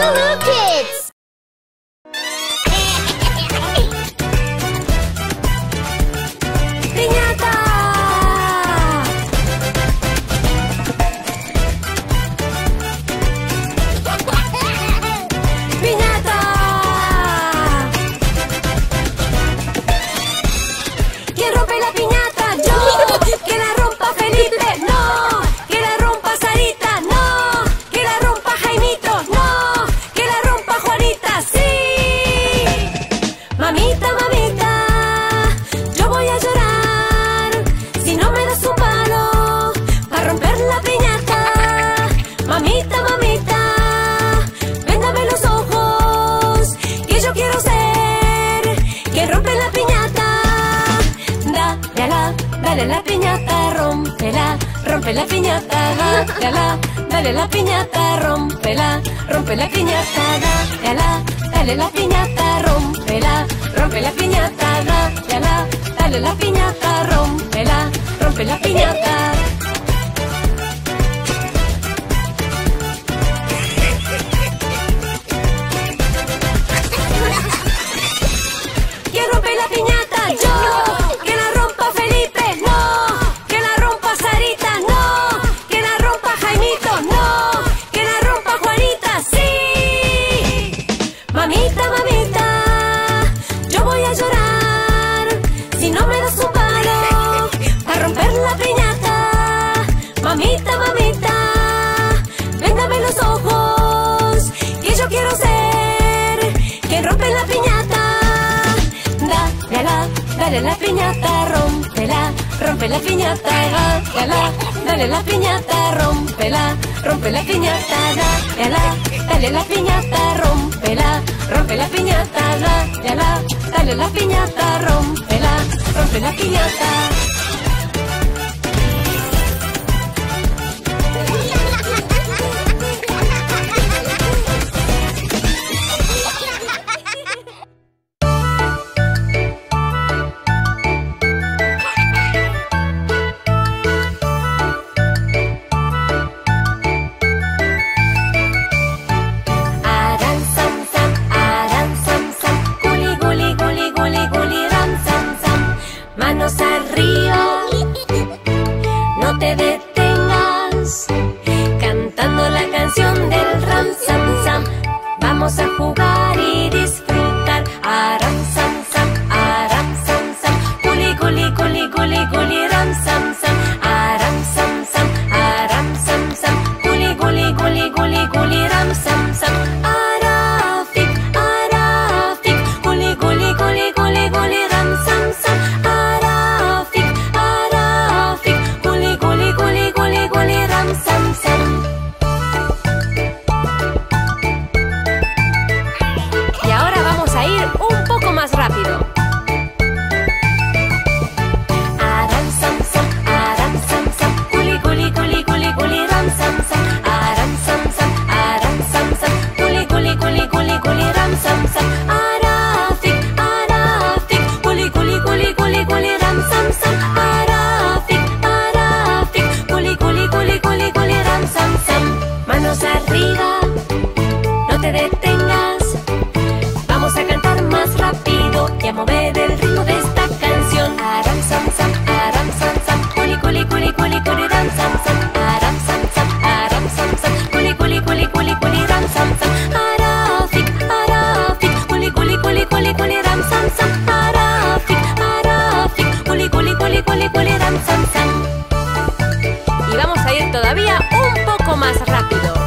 Woo-hoo kids! ¡Piñata! ¡Piñata! ¿Quién rompe la piñata? ¡Yo! ¡Que la rompa Felipe! ¡No! Dale la piñata, rómpela, rompe la piñata, dala, dale la piñata, rómpela, rompe la piñata, dala, dale la piñata, rómpela, rompe la piñata, dala, dale la piñata, rómpela, rompe la piñata. ¿Quién rompe la piñata? ¡Yo! Mamita, mamita, véndame los ojos, que yo quiero ser quien rompe la piñata. Dale la piñata, rómpela, rompe la piñata, dale la piñata, rómpela, rompe la piñata, dale la piñata, rómpela, rompe la piñata, dale la piñata, rómpela, rompe la piñata. Y vamos a ir todavía un poco más rápido.